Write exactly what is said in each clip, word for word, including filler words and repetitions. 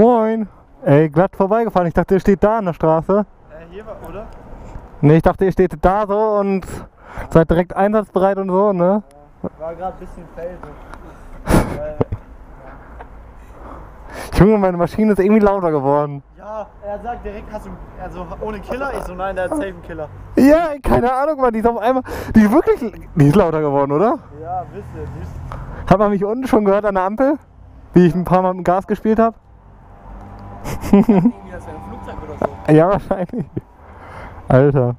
Moin! Ey, glatt vorbeigefahren. Ich dachte, ihr steht da an der Straße. Äh, hier war, oder? Ne, ich dachte, ihr steht da so und seid direkt einsatzbereit und so, ne? Ja, war gerade ein bisschen Felsen. Weil, ja. Junge, meine Maschine ist irgendwie lauter geworden. Ja, er sagt direkt, hast du, also ohne Killer? Ich so, nein, der hat safe einen Killer. Ja, keine Ahnung, Mann, die ist auf einmal, die ist wirklich, die ist lauter geworden, oder? Ja, ein bisschen. Hat man mich unten schon gehört an der Ampel? Wie ich ein paar Mal mit dem Gas gespielt habe? Das irgendwie, das wäre ein Flugzeug oder so. Ja, wahrscheinlich. Alter.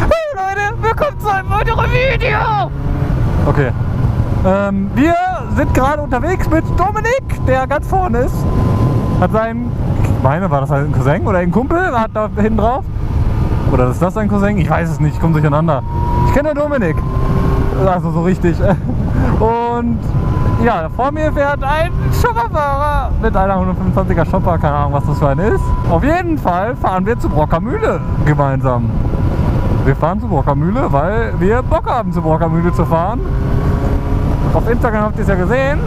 Hey Leute, willkommen zu einem weiteren Video! Okay, ähm, wir sind gerade unterwegs mit Dominik, der ganz vorne ist. Hat seinen, ich meine, war das ein Cousin oder ein Kumpel, hat da hinten drauf. Oder ist das ein Cousin? Ich weiß es nicht, ich komme durcheinander. Ich kenne Dominik, also so richtig. Und ja, vor mir fährt ein Shopperfahrer mit einer hundertfünfundzwanziger Shopper, keine Ahnung, was das für ein ist. Auf jeden Fall fahren wir zu Brockermühle gemeinsam. Wir fahren zu Brockermühle, weil wir Bock haben, zu Brockermühle zu fahren. Auf Instagram habt ihr es ja gesehen.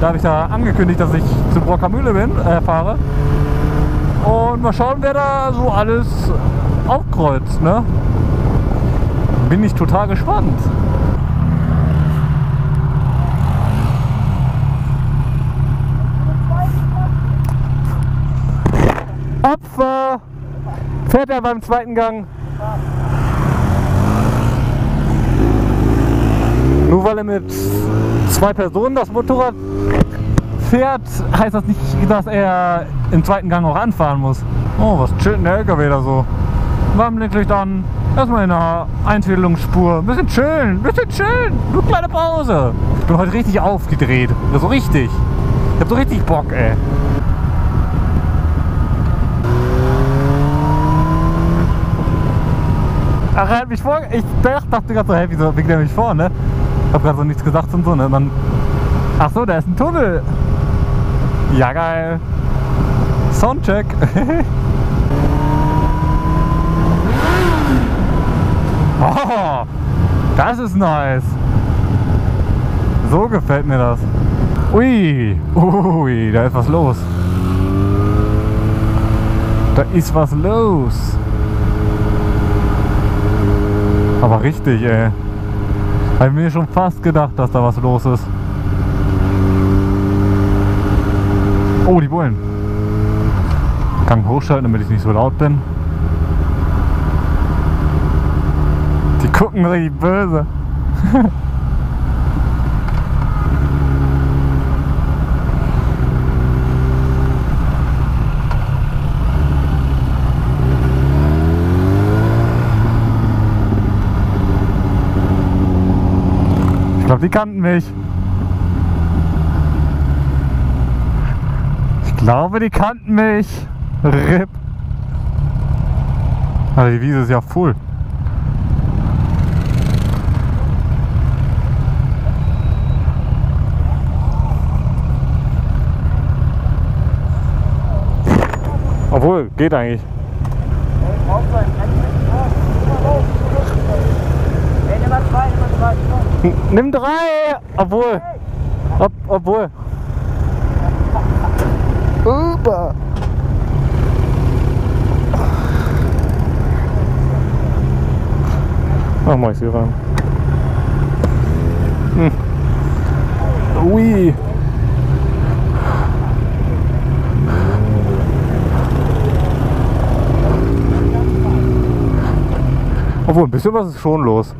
Da habe ich ja angekündigt, dass ich zu Brockermühle bin, äh, fahre. Und mal schauen, wer da so alles aufkreuzt, ne? Bin ich total gespannt. Opfer! Fährt er beim zweiten Gang. Nur weil er mit zwei Personen das Motorrad fährt, heißt das nicht, dass er im zweiten Gang auch anfahren muss. Oh, was chillt der L K W da so? Warnblinklicht an, erstmal in einer Einfädelungsspur. Ein bisschen chillen, ein bisschen chillen, nur kleine Pause. Ich bin heute richtig aufgedreht, so richtig. Ich hab so richtig Bock, ey. Ach, er hat mich vor. Ich dachte gerade so, hey, wieso biegt er mich vor, ne? Hab gerade so nichts gesagt und so, ne? Dann, ach so, da ist ein Tunnel. Ja, geil. Soundcheck. Oh, das ist nice. So gefällt mir das. Ui, ui, da ist was los. Da ist was los. Aber richtig, ey. Habe mir schon fast gedacht, dass da was los ist. Oh, die Bullen. Gang hochschalten, damit ich nicht so laut bin. Die gucken richtig böse. Ich glaube, die kannten mich. Ich glaube, die kannten mich. R I P. Also die Wiese ist ja voll. Obwohl, geht eigentlich. Nimm drei! Obwohl! Ob, obwohl! Uber! Ach, mach ich sie rein. Hm. Ui! Obwohl, ein bisschen was ist schon los.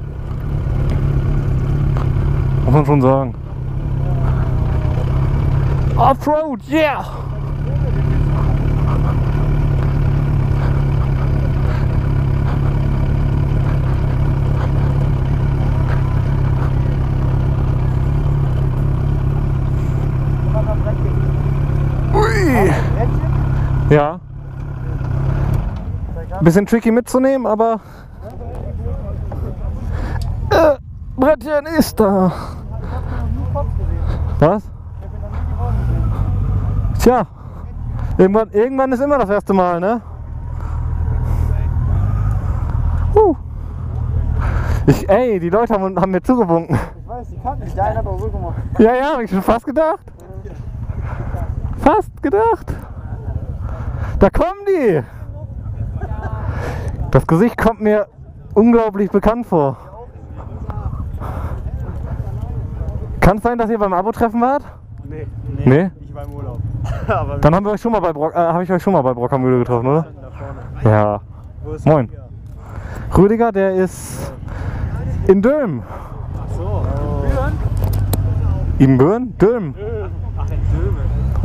Muss man schon sagen. Offroad, yeah! Ui! Ja. Ein bisschen tricky mitzunehmen, aber äh, Brettchen ist da. Was? Tja, irgendwann, irgendwann ist immer das erste Mal, ne? Uh. Ich, ey, die Leute haben, haben mir zugewunken. Ich weiß, die kannten mich, der eine hat auch so gemacht. Ja, ja, hab ich schon fast gedacht. Fast gedacht. Da kommen die. Das Gesicht kommt mir unglaublich bekannt vor. Kann es sein, dass ihr beim Abo-Treffen wart? Nee, nee, nee? Ich war im Urlaub. Aber dann haben wir euch schon mal bei Brock, äh, hab ich euch schon mal bei Brockermühle getroffen, oder? Ja. Moin. Rüdiger, der ist in Dülmen. Ach so. In Dülmen? Dülmen. Ach, in Dülmen.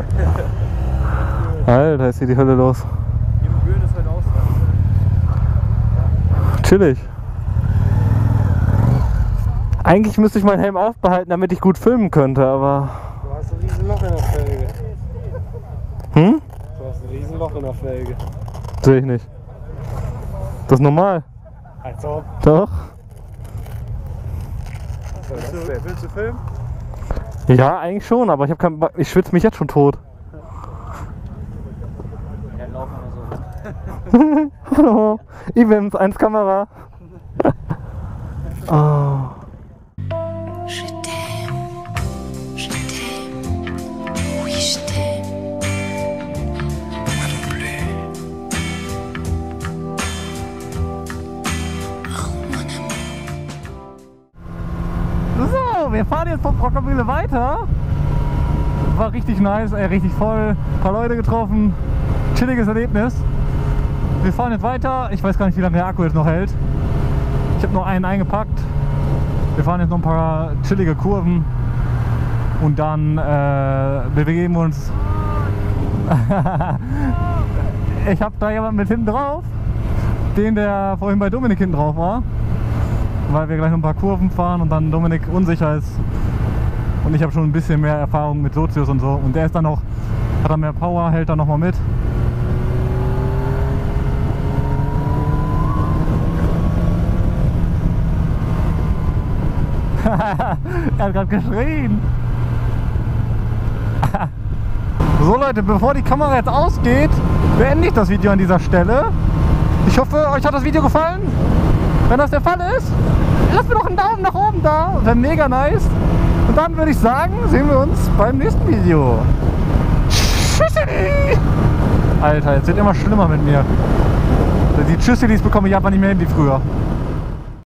Alter, ist hier die Hölle los. In Dülmen ist halt Ausland. Chillig. Eigentlich müsste ich meinen Helm aufbehalten, damit ich gut filmen könnte, aber... Du hast ein Riesenloch in der Felge. Hm? Du hast ein Riesenloch in der Felge. Sehe ich nicht. Das ist normal. Als ob. Doch. Was willst, du, willst du filmen? Ja, eigentlich schon, aber ich hab kein, ich schwitze mich jetzt schon tot. Ja, laufen wir so. Hallo, Events, eins Kamera. Oh. Wir fahren jetzt von Brockermühle weiter. War richtig nice, ey, richtig voll. Ein paar Leute getroffen. Chilliges Erlebnis. Wir fahren jetzt weiter. Ich weiß gar nicht, wie lange der Akku jetzt noch hält. Ich habe noch einen eingepackt. Wir fahren jetzt noch ein paar chillige Kurven. Und dann äh, bewegen wir uns. Ich habe da jemanden mit hinten drauf. Den, der vorhin bei Dominik hinten drauf war. Weil wir gleich noch ein paar Kurven fahren und dann Dominik unsicher ist und ich habe schon ein bisschen mehr Erfahrung mit Sozius und so und der ist dann noch, hat dann mehr Power, hält dann noch mal mit. Er hat gerade geschrien. So Leute, bevor die Kamera jetzt ausgeht, beende ich das Video an dieser Stelle. Ich hoffe, euch hat das Video gefallen. Wenn das der Fall ist, lasst mir doch einen Daumen nach oben da, wäre mega nice. Und dann würde ich sagen, sehen wir uns beim nächsten Video. Tschüssi! Alter, jetzt wird immer schlimmer mit mir. Die Tschüssi, die bekomme ich einfach nicht mehr hin wie früher.